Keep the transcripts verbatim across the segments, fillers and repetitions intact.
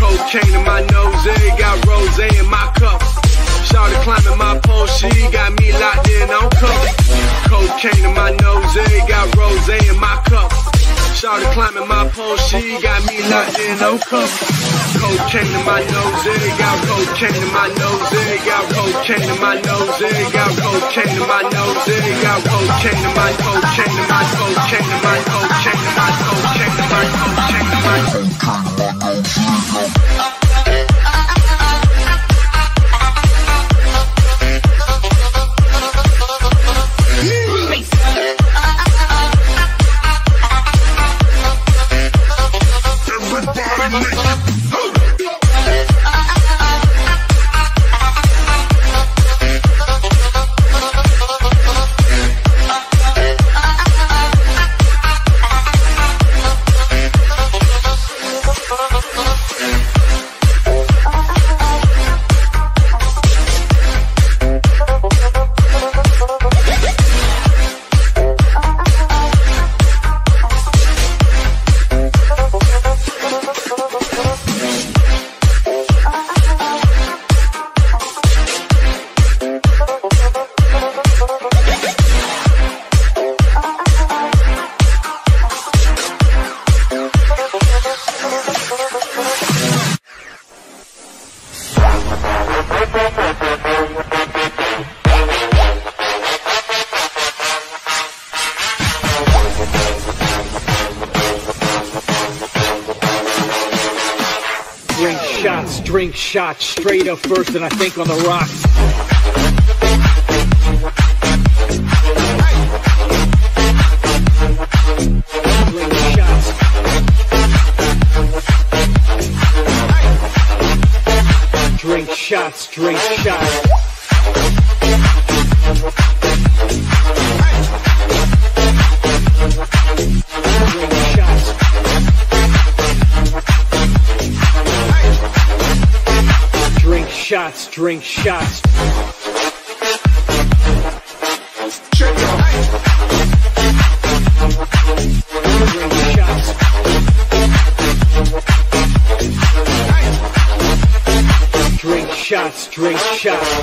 Cocaine in my nose, got rose in my cup. Shawty climbing my pole, she got me locked in on coke. Cocaine in my nose, got rose in my cup. Shawty climbing my pole, she got me locked in on coke. Cocaine in my nose, got cocaine in my nose, got cocaine in my nose, got cocaine in my nose, got cocaine in my cocaine in my cocaine in my cocaine in my cocaine in my cocaine in my cocaine in my cocaine. Drink shots straight up first, and I think on the rocks. Drink shots. Drink shots, drink shots. Shots, drink shots. Drink shots. Drink shots, drink shots.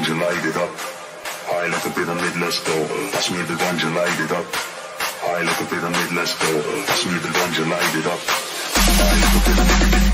ganja, light it up. I like a pyramid, let's go. Pass me the ganja, light it up. I like a pyramid, let's go. Pass me the ganja, light it up. I like a pyramid.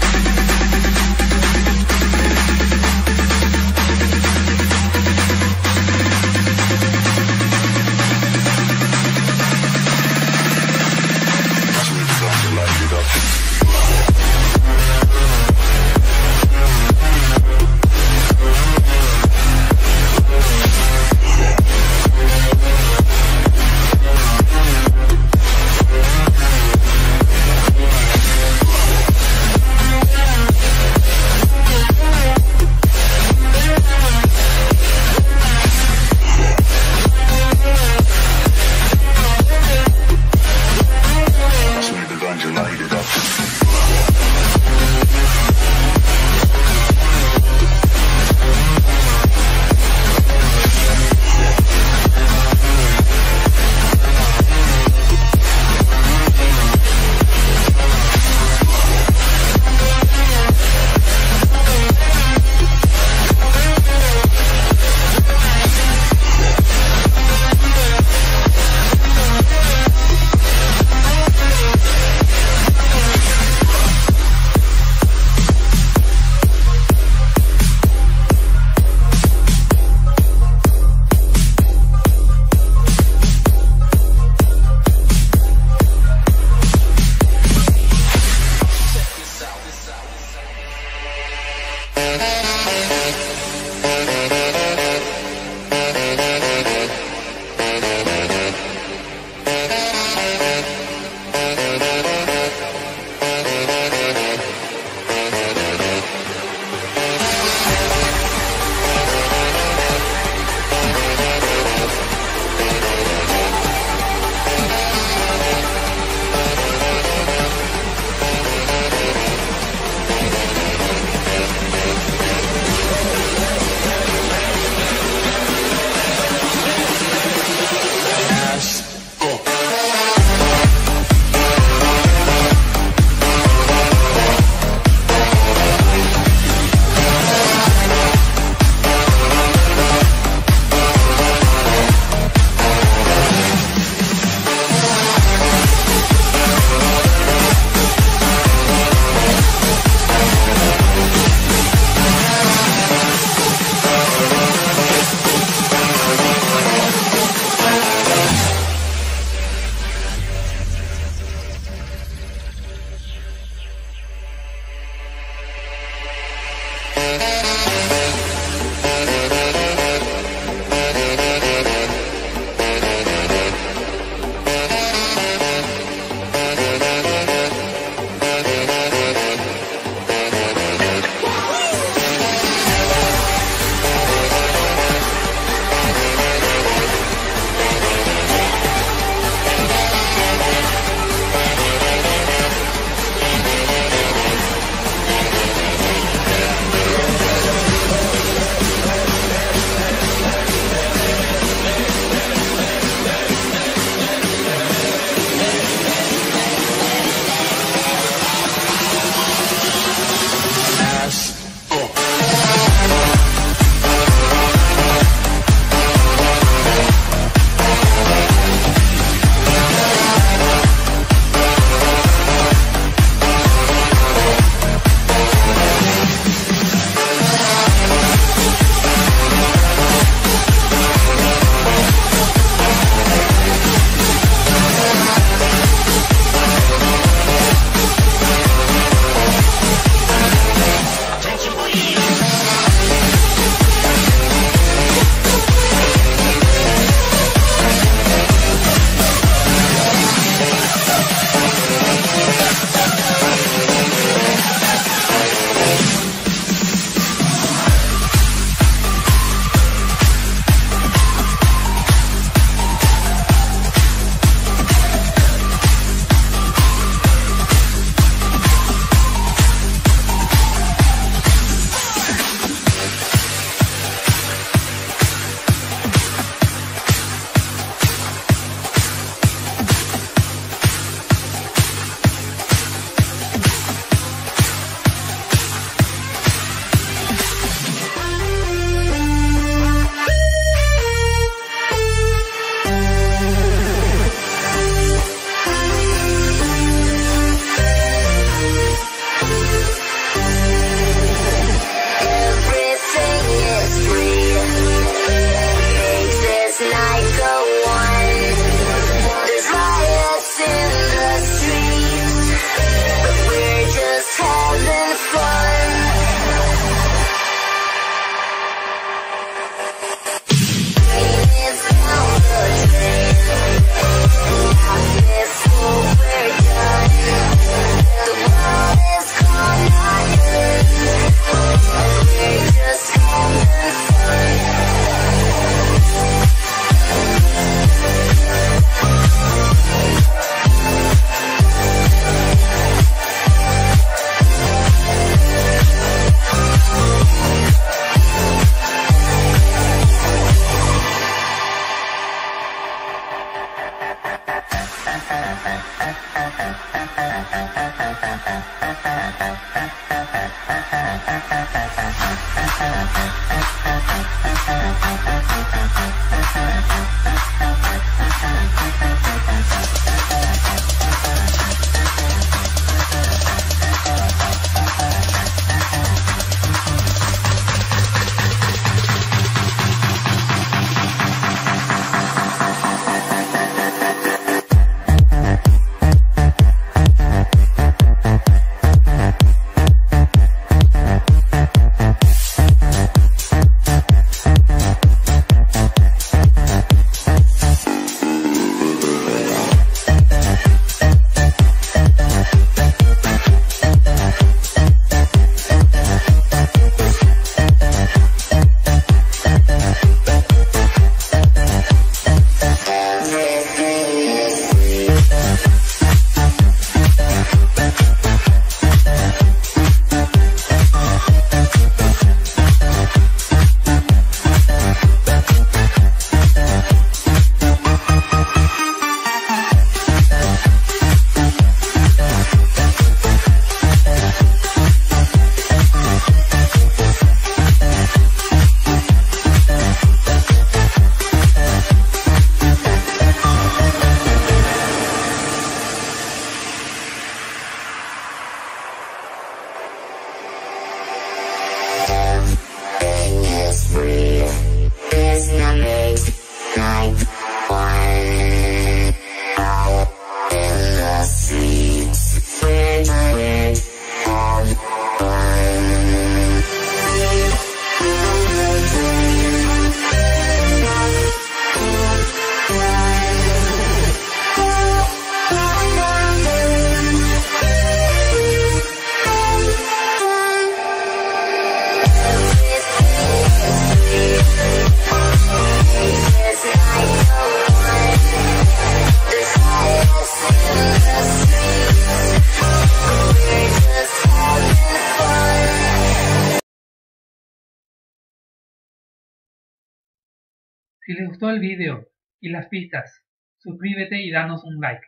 Si les gustó el video y las pistas, suscríbete y danos un like.